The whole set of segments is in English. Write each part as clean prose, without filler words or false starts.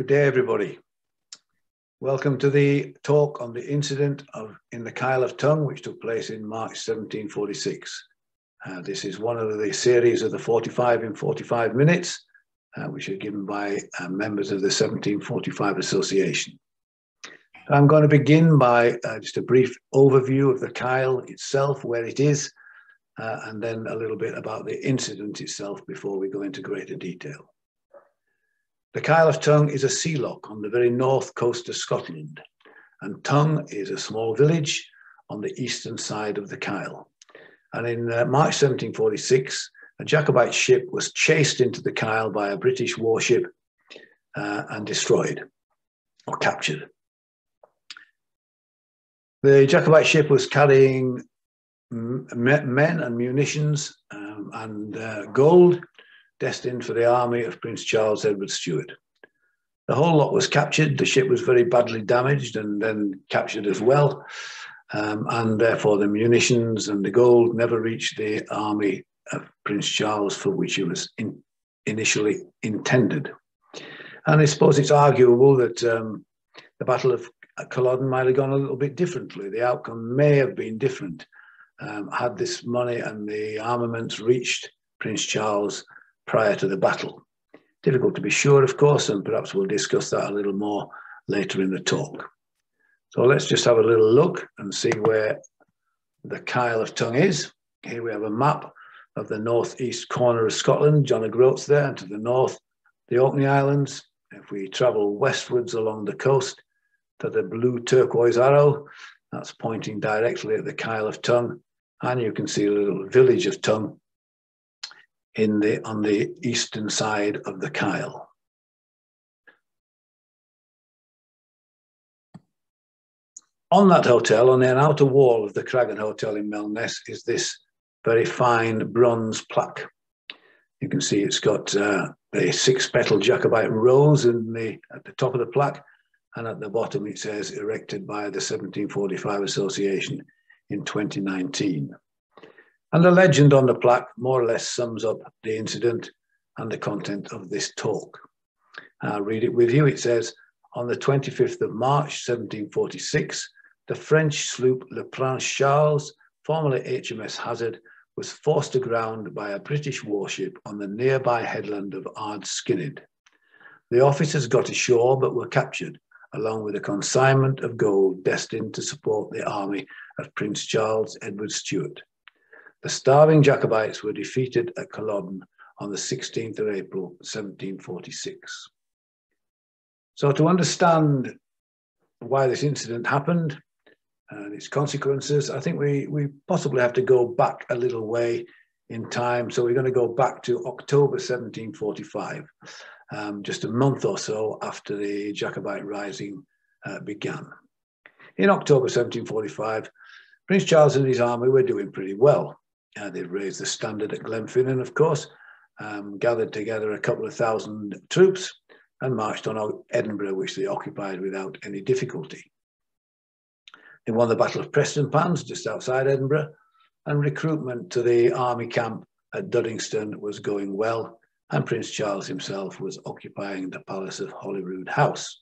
Good day, everybody. Welcome to the talk on the incident in the Kyle of Tongue, which took place in March 1746. This is one of the series of the 45 in 45 minutes, which are given by members of the 1745 Association. I'm going to begin by just a brief overview of the Kyle itself, where it is, and then a little bit about the incident itself before we go into greater detail. The Kyle of Tongue is a sea loch on the very north coast of Scotland, and Tongue is a small village on the eastern side of the Kyle. And in March 1746, a Jacobite ship was chased into the Kyle by a British warship and destroyed or captured. The Jacobite ship was carrying men and munitions and gold destined for the army of Prince Charles Edward Stuart. The whole lot was captured. The ship was very badly damaged and then captured as well. And therefore the munitions and the gold never reached the army of Prince Charles for which it was initially intended. And I suppose it's arguable that the Battle of Culloden might have gone a little bit differently. The outcome may have been different had this money and the armaments reached Prince Charles prior to the battle. Difficult to be sure, of course, and perhaps we'll discuss that a little more later in the talk. So let's just have a little look and see where the Kyle of Tongue is. Here we have a map of the northeast corner of Scotland, John O'Groats there, and to the north, the Orkney Islands. If we travel westwards along the coast to the blue turquoise arrow, that's pointing directly at the Kyle of Tongue. And you can see a little village of Tongue on the eastern side of the Kyle. On that hotel, on the outer wall of the Craggan Hotel in Melness, is this very fine bronze plaque. You can see it's got the six-petal Jacobite rose at the top of the plaque, and at the bottom it says, erected by the 1745 Association in 2019. And the legend on the plaque more or less sums up the incident and the content of this talk. I'll read it with you. It says, on the 25th of March, 1746, the French sloop Le Prince Charles, formerly HMS Hazard, was forced aground by a British warship on the nearby headland of Ard Skinnid. The officers got ashore but were captured, along with a consignment of gold destined to support the army of Prince Charles Edward Stuart. The starving Jacobites were defeated at Culloden on the 16th of April, 1746. So to understand why this incident happened and its consequences, I think we possibly have to go back a little way in time. So we're going to go back to October 1745, just a month or so after the Jacobite Rising began. In October 1745, Prince Charles and his army were doing pretty well. They'd raised the standard at Glenfinnan, of course, gathered together a couple of thousand troops, and marched on Edinburgh, which they occupied without any difficulty. They won the Battle of Preston Pans, just outside Edinburgh, and recruitment to the army camp at Duddingston was going well, and Prince Charles himself was occupying the palace of Holyrood House.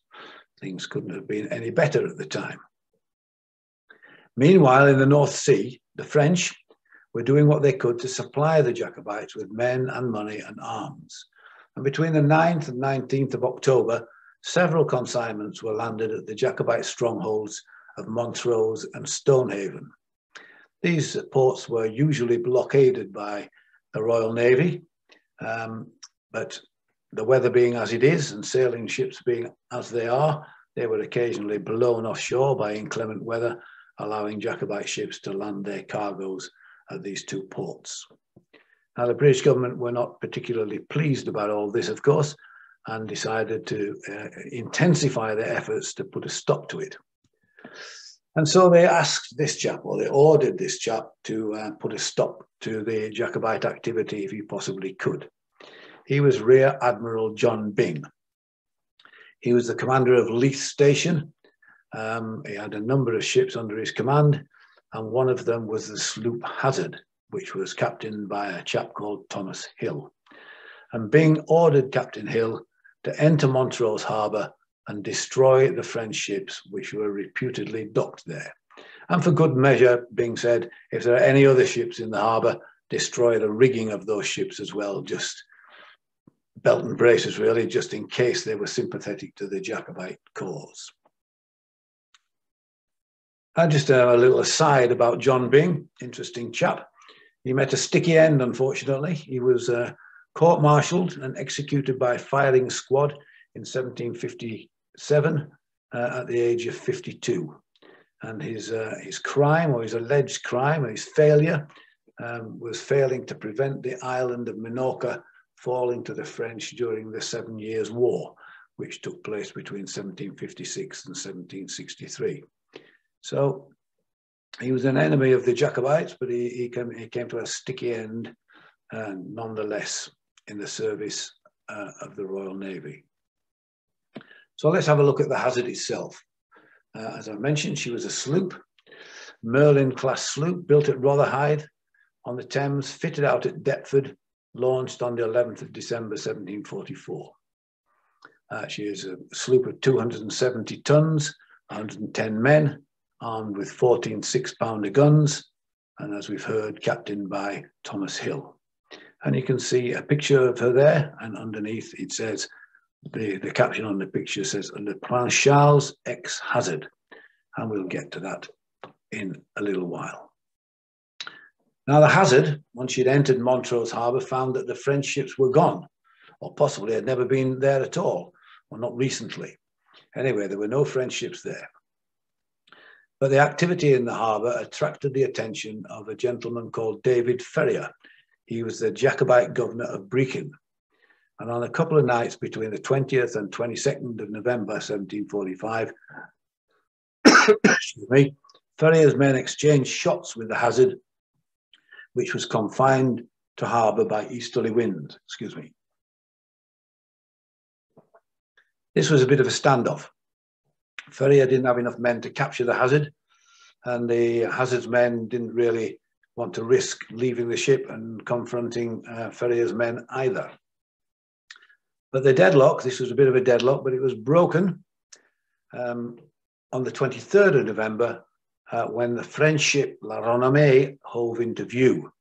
Things couldn't have been any better at the time. Meanwhile, in the North Sea, the French were doing what they could to supply the Jacobites with men and money and arms. And between the 9th and 19th of October, several consignments were landed at the Jacobite strongholds of Montrose and Stonehaven. These ports were usually blockaded by the Royal Navy, but the weather being as it is and sailing ships being as they are, they were occasionally blown offshore by inclement weather, allowing Jacobite ships to land their cargoes at these two ports. Now, the British government were not particularly pleased about all this, of course, and decided to intensify their efforts to put a stop to it. And so they asked this chap, or they ordered this chap to put a stop to the Jacobite activity if he possibly could. He was Rear Admiral John Bing. He was the commander of Leith Station. He had a number of ships under his command, and one of them was the sloop Hazard, which was captained by a chap called Thomas Hill. And Bing ordered Captain Hill to enter Montrose harbour and destroy the French ships which were reputedly docked there. And for good measure, Bing said, if there are any other ships in the harbour, destroy the rigging of those ships as well, just belt and braces really, just in case they were sympathetic to the Jacobite cause. I just have a little aside about John Bing, interesting chap. He met a sticky end, unfortunately. He was court-martialed and executed by firing squad in 1757 at the age of 52. And his crime, or his alleged crime, or his failure, was failing to prevent the island of Minorca falling to the French during the 7 Years' War, which took place between 1756 and 1763. So he was an enemy of the Jacobites, but he came to a sticky end, nonetheless, in the service of the Royal Navy. So let's have a look at the Hazard itself. As I mentioned, she was a sloop, Merlin-class sloop, built at Rotherhithe on the Thames, fitted out at Deptford, launched on the 11th of December 1744. She is a sloop of 270 tons, 110 men, armed with 14 six-pounder guns, and as we've heard, captained by Thomas Hill. And you can see a picture of her there, and underneath it says, the caption on the picture says, Le Prince Charles ex Hazard, and we'll get to that in a little while. Now the Hazard, once she'd entered Montrose harbour, found that the French ships were gone, or possibly had never been there at all, or not recently. Anyway, there were no French ships there. But the activity in the harbour attracted the attention of a gentleman called David Ferrier. He was the Jacobite governor of Brechin. And on a couple of nights between the 20th and 22nd of November 1745, excuse me, Ferrier's men exchanged shots with the Hazard, which was confined to harbour by easterly winds. Excuse me. This was a bit of a standoff. Ferrier didn't have enough men to capture the Hazard, and the Hazard's men didn't really want to risk leaving the ship and confronting Ferrier's men either. But the deadlock, this was a bit of a deadlock, but it was broken on the 23rd of November when the French ship La Renommée hove into view.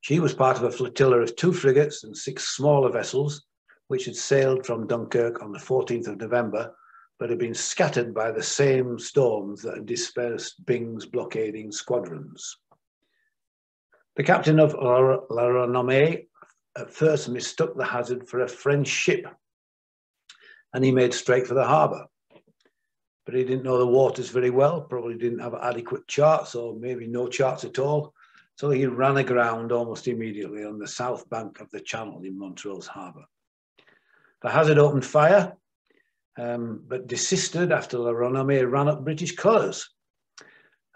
She was part of a flotilla of 2 frigates and 6 smaller vessels, which had sailed from Dunkirk on the 14th of November, but had been scattered by the same storms that had dispersed Bing's blockading squadrons. The captain of La Renommée at first mistook the Hazard for a French ship, and he made straight for the harbour. But he didn't know the waters very well, probably didn't have adequate charts, or maybe no charts at all, so he ran aground almost immediately on the south bank of the channel in Montrose harbour. The Hazard opened fire, but desisted after La Renommée ran up British colours.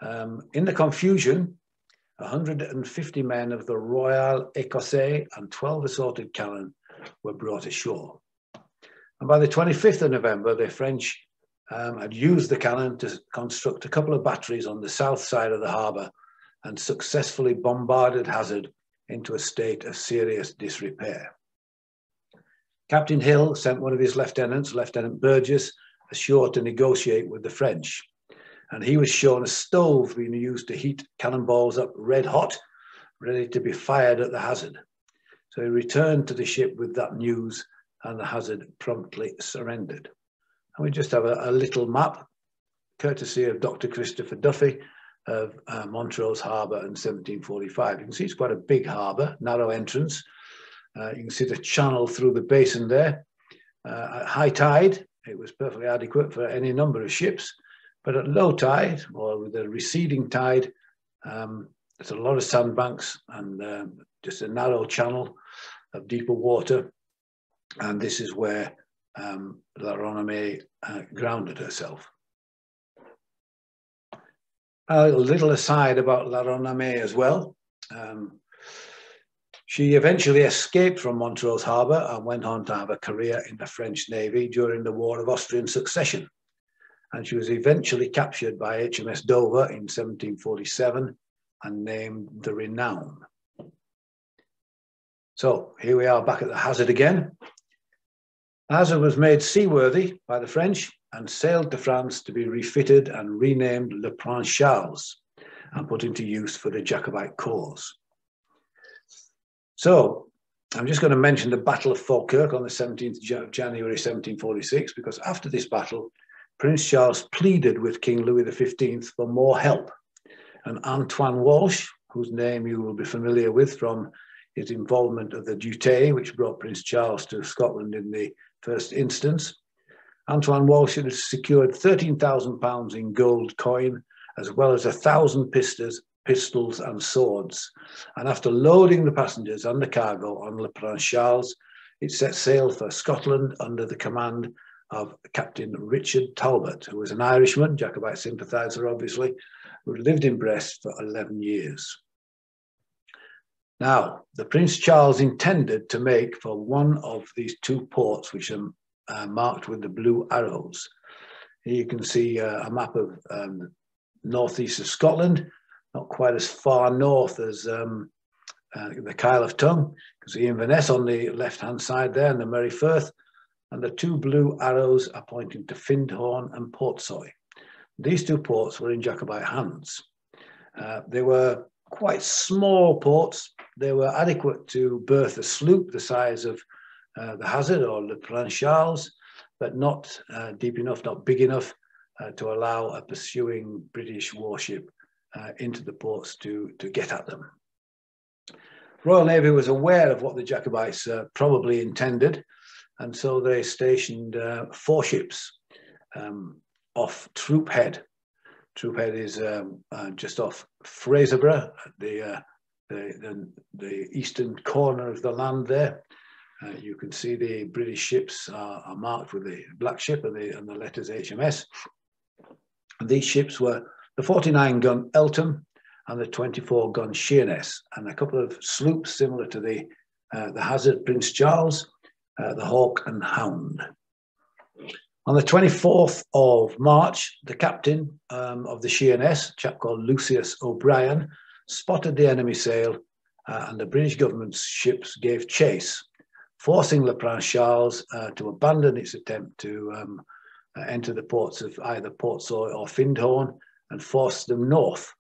In the confusion, 150 men of the Royal Écossais and 12 assorted cannon were brought ashore. And by the 25th of November, the French had used the cannon to construct a couple of batteries on the south side of the harbour and successfully bombarded Hazard into a state of serious disrepair. Captain Hill sent one of his lieutenants, Lieutenant Burgess, ashore to negotiate with the French. And he was shown a stove being used to heat cannonballs up red hot, ready to be fired at the Hazard. So he returned to the ship with that news, and the Hazard promptly surrendered. And we just have a little map, courtesy of Dr. Christopher Duffy, of Montrose Harbour in 1745. You can see it's quite a big harbour, narrow entrance. You can see the channel through the basin there. At high tide, it was perfectly adequate for any number of ships. But at low tide, or with a receding tide, there's a lot of sandbanks and just a narrow channel of deeper water. And this is where La Renommée grounded herself. A little aside about La Renommée as well. She eventually escaped from Montrose Harbour and went on to have a career in the French Navy during the War of Austrian Succession. And she was eventually captured by HMS Dover in 1747 and named the Renown. So here we are back at the Hazard again. Hazard was made seaworthy by the French and sailed to France to be refitted and renamed Le Prince Charles and put into use for the Jacobite cause. So I'm just going to mention the Battle of Falkirk on the 17th of January 1746, because after this battle, Prince Charles pleaded with King Louis XV for more help. And Antoine Walsh, whose name you will be familiar with from his involvement of the Duté, which brought Prince Charles to Scotland in the first instance, Antoine Walsh had secured £13,000 in gold coin, as well as 1,000 pistols and swords. And after loading the passengers and the cargo on Le Prince Charles, it set sail for Scotland under the command of Captain Richard Talbot, who was an Irishman, Jacobite sympathiser obviously, who lived in Brest for 11 years. Now, the Prince Charles intended to make for one of these two ports, which are marked with the blue arrows. Here you can see a map of northeast of Scotland, not quite as far north as the Kyle of Tongue, because the Inverness on the left-hand side there and the Merry Firth, and the two blue arrows are pointing to Findhorn and Portsoy. These two ports were in Jacobite hands. They were quite small ports. They were adequate to berth a sloop the size of the Hazard or Le Prince Charles, but not deep enough, not big enough to allow a pursuing British warship into the ports to get at them. Royal Navy was aware of what the Jacobites probably intended, and so they stationed four ships off Troop Head. Troop Head is just off Fraserburgh, the eastern corner of the land there. You can see the British ships are marked with the black ship and the letters HMS. And these ships were the 49-gun Eltham and the 24-gun Sheerness, and a couple of sloops similar to the Hazard Prince Charles, the Hawk and Hound. On the 24th of March, the captain of the Sheerness, a chap called Lucius O'Brien, spotted the enemy sail and the British government's ships gave chase, forcing Le Prince Charles to abandon its attempt to enter the ports of either Portsoy or Findhorn and force them north.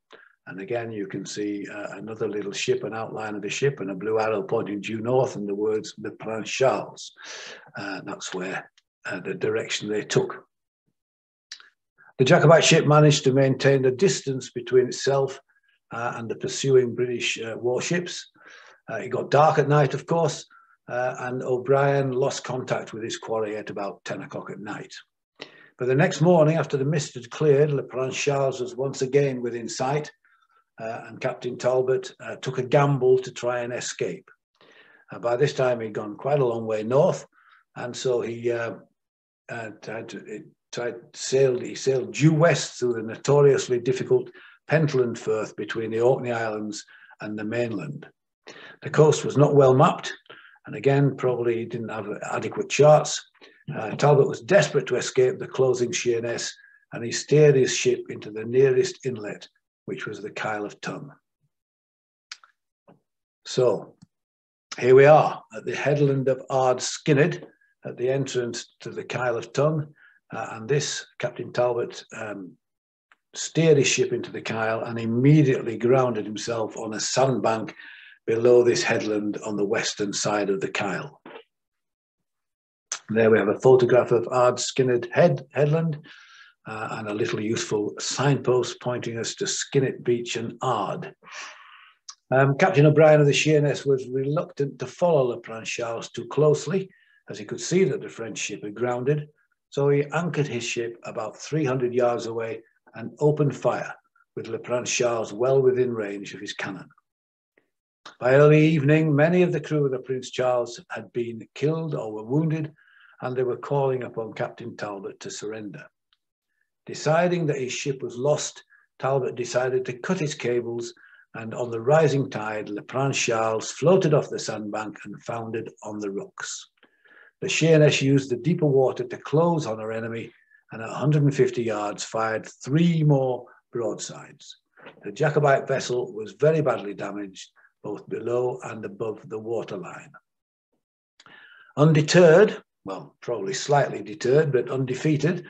And again, you can see another little ship, an outline of the ship and a blue arrow pointing due north and the words Le Prince Charles. That's where the direction they took. The Jacobite ship managed to maintain the distance between itself and the pursuing British warships. It got dark at night, of course, and O'Brien lost contact with his quarry at about 10 o'clock at night. But the next morning, after the mist had cleared, Le Prince Charles was once again within sight, and Captain Talbot took a gamble to try and escape. By this time, he'd gone quite a long way north, and so he sailed due west through the notoriously difficult Pentland Firth between the Orkney Islands and the mainland. The coast was not well mapped, and again, probably didn't have adequate charts. Talbot was desperate to escape the closing Sheerness, and he steered his ship into the nearest inlet, which was the Kyle of Tongue. So here we are at the headland of Ard Skinnid, at the entrance to the Kyle of Tongue, and this Captain Talbot steered his ship into the Kyle and immediately grounded himself on a sandbank below this headland on the western side of the Kyle. There we have a photograph of Ard Skinnid headland and a little useful signpost pointing us to Skinnit Beach and Ard. Captain O'Brien of the Sheerness was reluctant to follow Le Prince Charles too closely, as he could see that the French ship had grounded, so he anchored his ship about 300 yards away and opened fire, with Le Prince Charles well within range of his cannon. By early evening, many of the crew of the Prince Charles had been killed or were wounded, and they were calling upon Captain Talbot to surrender. Deciding that his ship was lost, Talbot decided to cut his cables, and on the rising tide, Le Prince Charles floated off the sandbank and foundered on the rocks. The Sheerness used the deeper water to close on her enemy, and at 150 yards fired three more broadsides. The Jacobite vessel was very badly damaged, both below and above the waterline. Undeterred, well, probably slightly deterred, but undefeated.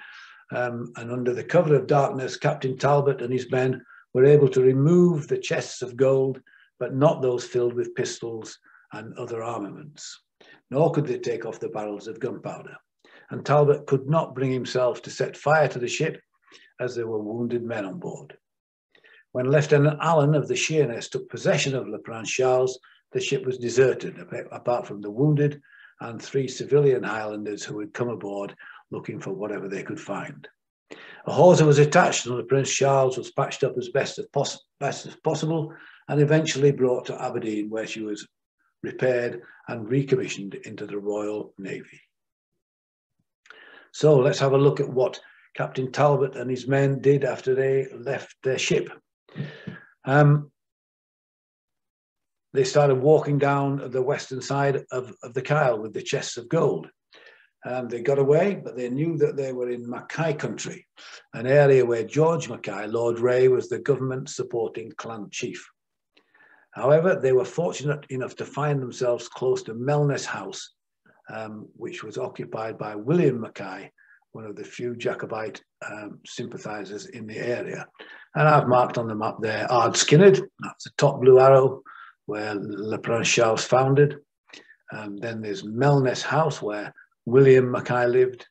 And under the cover of darkness, Captain Talbot and his men were able to remove the chests of gold, but not those filled with pistols and other armaments. Nor could they take off the barrels of gunpowder. And Talbot could not bring himself to set fire to the ship, as there were wounded men on board. When Lieutenant Allen of the Sheerness took possession of Le Prince Charles, the ship was deserted, apart from the wounded and 3 civilian Highlanders who had come aboard looking for whatever they could find. A hawser was attached, and Le Prince Charles was patched up as best as possible and eventually brought to Aberdeen, where she was repaired and recommissioned into the Royal Navy. So let's have a look at what Captain Talbot and his men did after they left their ship. They started walking down the western side of the Kyle with the chests of gold. They got away, but they knew that they were in Mackay country, an area where George Mackay, Lord Ray, was the government-supporting clan chief. However, they were fortunate enough to find themselves close to Melness House, which was occupied by William Mackay, one of the few Jacobite sympathisers in the area. And I've marked on the map there Ard Skinnid, that's the top blue arrow where Le Prince Charles founded. Then there's Melness House where William Mackay lived,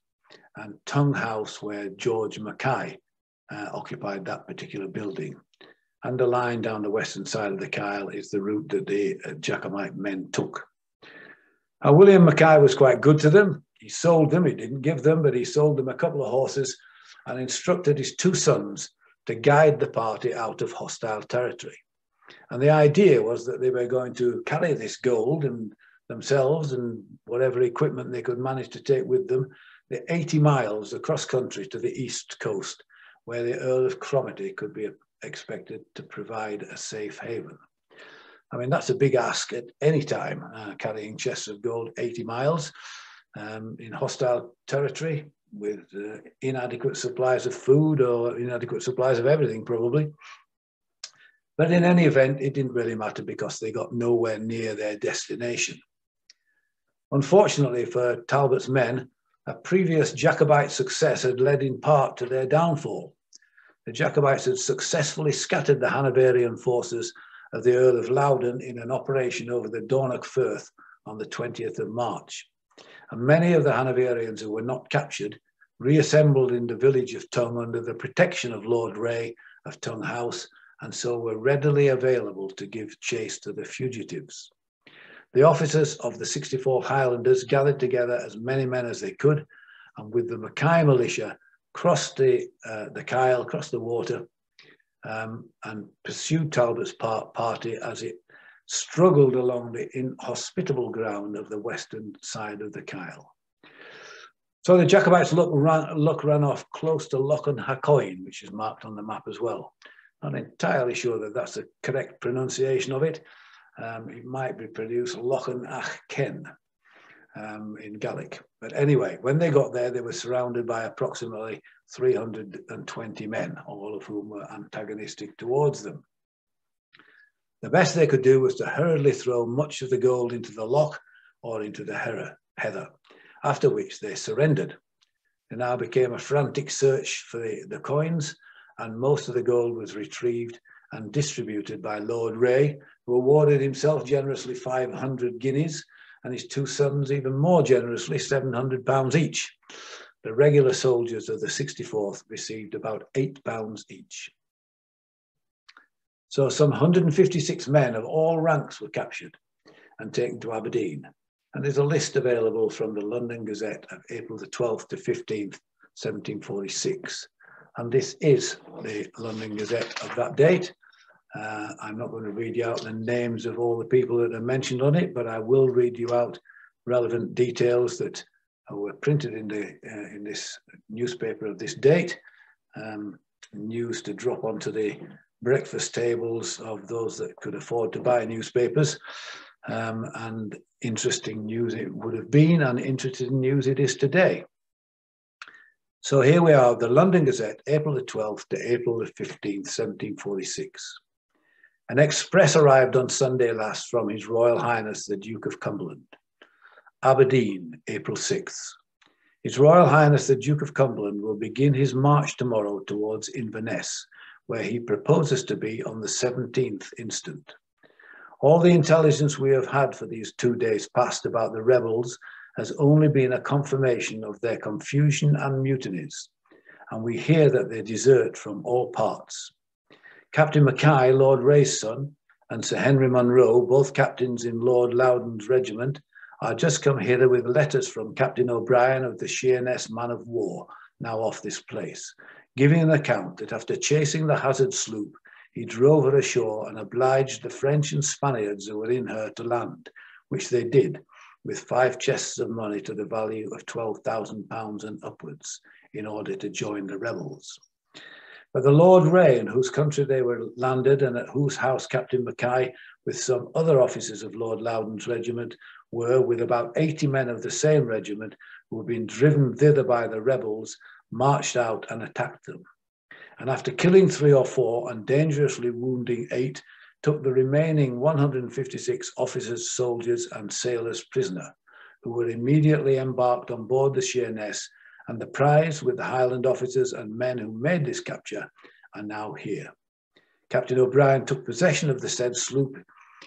and Tongue House where George Mackay occupied that particular building. And the line down the western side of the Kyle is the route that the Jacobite men took. William Mackay was quite good to them. He sold them, he didn't give them, but he sold them a couple of horses and instructed his 2 sons to guide the party out of hostile territory. And the idea was that they were going to carry this gold and themselves and whatever equipment they could manage to take with them, the 80 miles across country to the east coast, where the Earl of Cromarty could be expected to provide a safe haven. I mean, that's a big ask at any time, carrying chests of gold 80 miles in hostile territory with inadequate supplies of food or inadequate supplies of everything, probably. But in any event, it didn't really matter because they got nowhere near their destination. Unfortunately for Talbot's men, a previous Jacobite success had led in part to their downfall. The Jacobites had successfully scattered the Hanoverian forces of the Earl of Loudon in an operation over the Dornoch Firth on the 20th of March. And many of the Hanoverians who were not captured reassembled in the village of Tongue under the protection of Lord Ray of Tongue House, and so were readily available to give chase to the fugitives. The officers of the 64 Highlanders gathered together as many men as they could, and with the Mackay militia crossed the Kyle, crossed the water, and pursued Talbot's party as it struggled along the inhospitable ground of the western side of the Kyle. So the Jacobites' luck ran off close to Loch and Hacoyne, which is marked on the map as well. Not entirely sure that that's the correct pronunciation of it. It might be produced Loch and Achken in Gaelic. But anyway, when they got there, they were surrounded by approximately 320 men, all of whom were antagonistic towards them. The best they could do was to hurriedly throw much of the gold into the loch or into the heather, after which they surrendered. There now became a frantic search for the coins, and most of the gold was retrieved and distributed by Lord Ray, who awarded himself generously 500 guineas and his 2 sons even more generously 700 pounds each. The regular soldiers of the 64th received about 8 pounds each. So some 156 men of all ranks were captured and taken to Aberdeen. And there's a list available from the London Gazette of April the 12th to 15th, 1746. And this is the London Gazette of that date. I'm not going to read you out the names of all the people that are mentioned on it, but I will read you out relevant details that were printed in this newspaper of this date, news to drop onto the breakfast tables of those that could afford to buy newspapers, and interesting news it would have been, and interesting news it is today. So here we are, the London Gazette, April the 12th to April the 15th, 1746. An express arrived on Sunday last from His Royal Highness the Duke of Cumberland. Aberdeen, April 6th. His Royal Highness the Duke of Cumberland will begin his march tomorrow towards Inverness, where he proposes to be on the 17th instant. All the intelligence we have had for these 2 days past about the rebels has only been a confirmation of their confusion and mutinies, and we hear that they desert from all parts. Captain Mackay, Lord Ray's son, and Sir Henry Monroe, both captains in Lord Loudon's regiment, are just come hither with letters from Captain O'Brien of the Sheerness man of war, now off this place, giving an account that after chasing the Hazard sloop, he drove her ashore and obliged the French and Spaniards who were in her to land, which they did, with 5 chests of money to the value of £12,000 and upwards, in order to join the rebels. But the Lord Ray, in whose country they were landed and at whose house Captain Mackay, with some other officers of Lord Loudon's regiment, were, with about 80 men of the same regiment, who had been driven thither by the rebels, marched out and attacked them, and after killing 3 or 4 and dangerously wounding 8, took the remaining 156 officers, soldiers and sailors prisoner, who were immediately embarked on board the Sheerness, and the prize with the Highland officers and men who made this capture are now here. Captain O'Brien took possession of the said sloop.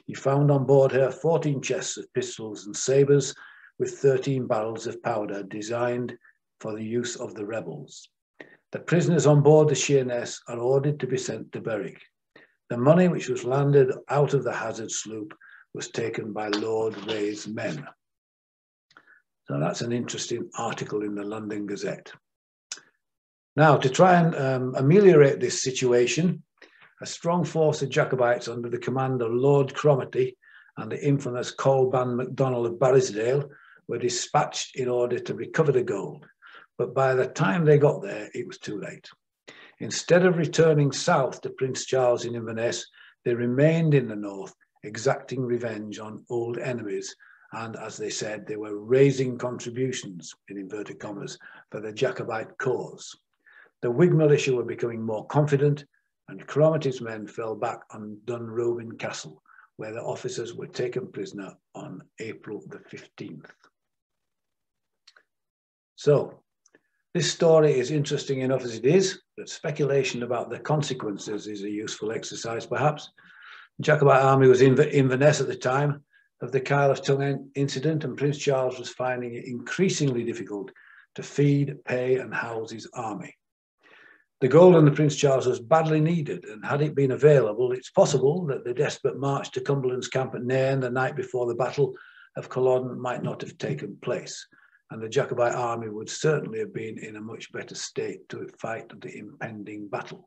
He found on board her 14 chests of pistols and sabres, with 13 barrels of powder designed for the use of the rebels. The prisoners on board the Sheerness are ordered to be sent to Berwick. The money which was landed out of the Hazard sloop was taken by Lord Ray's men. So that's an interesting article in the London Gazette. Now, to try and ameliorate this situation, a strong force of Jacobites under the command of Lord Cromarty and the infamous Colban MacDonald of Barrisdale were dispatched in order to recover the gold. But by the time they got there, it was too late. Instead of returning south to Prince Charles in Inverness, they remained in the north, exacting revenge on old enemies. And as they said, they were raising contributions, in inverted commas, for the Jacobite cause. The Whig militia were becoming more confident, and Cromarty's men fell back on Dunrobin Castle, where the officers were taken prisoner on April the 15th. So, this story is interesting enough as it is, but speculation about the consequences is a useful exercise, perhaps. The Jacobite army was in Inverness at the time of the Kyle of Tongue incident, and Prince Charles was finding it increasingly difficult to feed, pay and house his army. The gold under Prince Charles was badly needed, and had it been available, it's possible that the desperate march to Cumberland's camp at Nairn the night before the Battle of Culloden might not have taken place, and the Jacobite army would certainly have been in a much better state to fight the impending battle.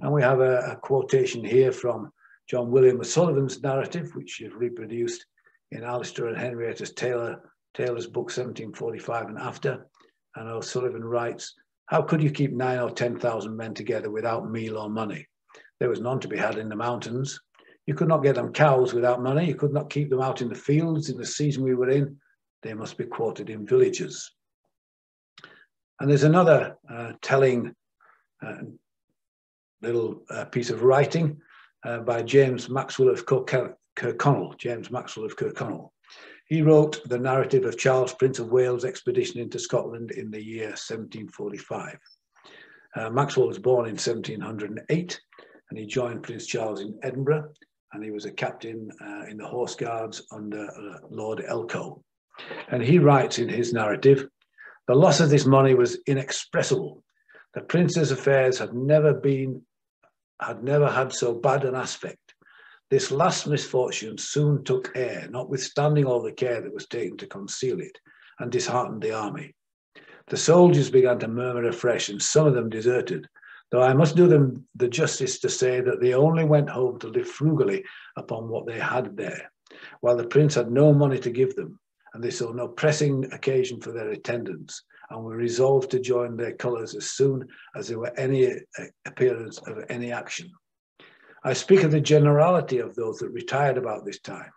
And we have a quotation here from John William O'Sullivan's narrative, which is reproduced in Alistair and Henrietta Taylor's book 1745 and after. And O'Sullivan writes, "How could you keep 9 or 10,000 men together without meal or money? There was none to be had in the mountains. You could not get them cows without money. You could not keep them out in the fields in the season we were in. They must be quartered in villages." And there's another telling little piece of writing by James Maxwell of Kirkconnell. James Maxwell of Kirkconnell. He wrote the narrative of Charles, Prince of Wales' expedition into Scotland in the year 1745. Maxwell was born in 1708, and he joined Prince Charles in Edinburgh, and he was a captain in the Horse Guards under Lord Elcho. And he writes in his narrative, "The loss of this money was inexpressible. The prince's affairs had never had so bad an aspect. This last misfortune soon took air, notwithstanding all the care that was taken to conceal it, and disheartened the army. The soldiers began to murmur afresh, and some of them deserted, though I must do them the justice to say that they only went home to live frugally upon what they had there, while the prince had no money to give them, and they saw no pressing occasion for their attendance, and were resolved to join their colours as soon as there were any appearance of any action. I speak of the generality of those that retired about this time,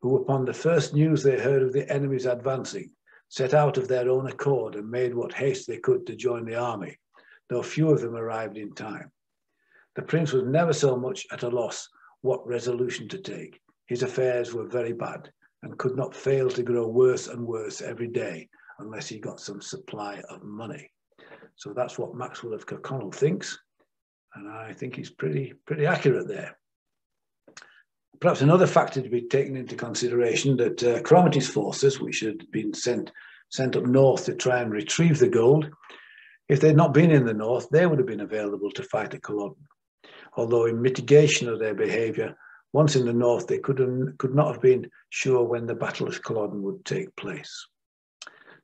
who upon the first news they heard of the enemy's advancing, set out of their own accord and made what haste they could to join the army, though few of them arrived in time. The prince was never so much at a loss what resolution to take. His affairs were very bad, and could not fail to grow worse and worse every day, unless he got some supply of money. So that's what Maxwell of Kirkconnell thinks, and I think he's pretty accurate there. Perhaps another factor to be taken into consideration, that Cromarty's forces, which had been sent up north to try and retrieve the gold, if they'd not been in the north, they would have been available to fight at Culloden. Although in mitigation of their behaviour, once in the north, they could not have been sure when the Battle of Culloden would take place.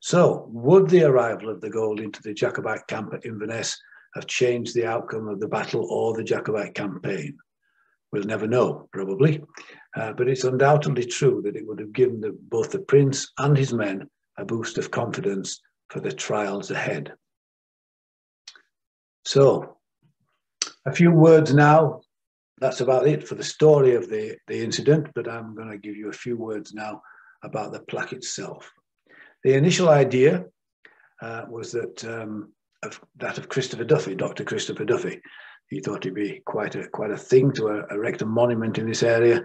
So, would the arrival of the gold into the Jacobite camp at Inverness have changed the outcome of the battle or the Jacobite campaign? We'll never know, probably, but it's undoubtedly true that it would have given both the prince and his men a boost of confidence for the trials ahead. So, a few words now. That's about it for the story of the incident, but I'm going to give you a few words now about the plaque itself. The initial idea was that of Christopher Duffy, Dr. Christopher Duffy. He thought it'd be quite a thing to erect a monument in this area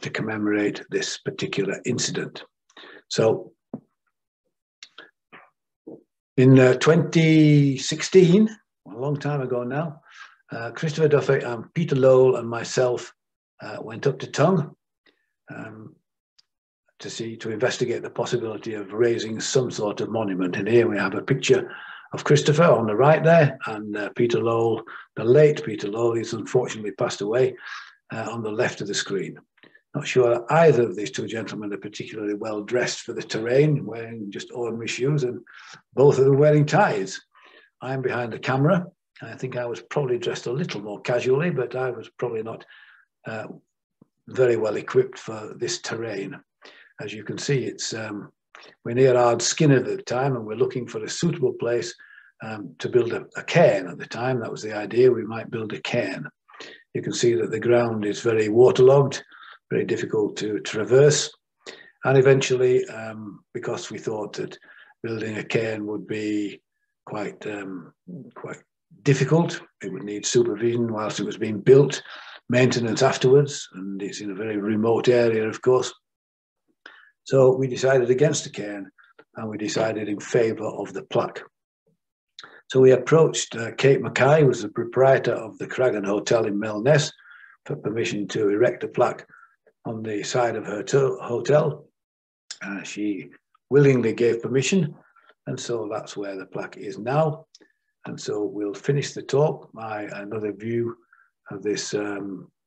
to commemorate this particular incident. So, in 2016, a long time ago now, Christopher Duffy and Peter Lowell and myself went up to Tongue to investigate the possibility of raising some sort of monument. And here we have a picture of Christopher on the right there, and Peter Lowell, the late Peter Lowell, he's unfortunately passed away, on the left of the screen. Not sure either of these two gentlemen are particularly well dressed for the terrain, wearing just ordinary shoes, and both of them wearing ties. I'm behind the camera. I think I was probably dressed a little more casually, but I was probably not very well equipped for this terrain. As you can see, it's we're near Ard Skinnid at the time, and we're looking for a suitable place to build a cairn at the time. That was the idea, we might build a cairn. You can see that the ground is very waterlogged, very difficult to traverse. And eventually, because we thought that building a cairn would be quite difficult, it would need supervision whilst it was being built, maintenance afterwards, and it's in a very remote area, of course. So we decided against the cairn, and we decided in favour of the plaque. So we approached Kate Mackay, who was the proprietor of the Craggan Hotel in Melness, for permission to erect a plaque on the side of her hotel. She willingly gave permission, and so that's where the plaque is now. And so we'll finish the talk by another view of this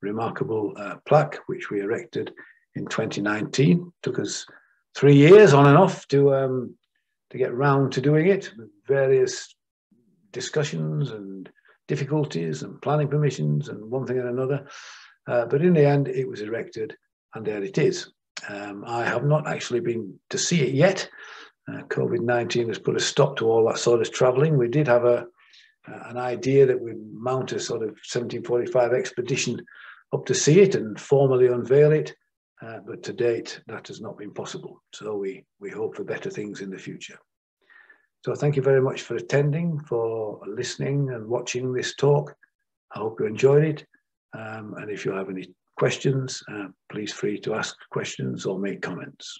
remarkable plaque, which we erected in 2019. Took us 3 years on and off to get round to doing it, with various discussions and difficulties and planning permissions and one thing and another. But in the end, it was erected, and there it is. I have not actually been to see it yet. COVID-19 has put a stop to all that sort of travelling. We did have an idea that we'd mount a sort of 1745 expedition up to see it and formally unveil it. But to date, that has not been possible. So we hope for better things in the future. So thank you very much for attending, for listening and watching this talk. I hope you enjoyed it. And if you have any questions, please feel free to ask questions or make comments.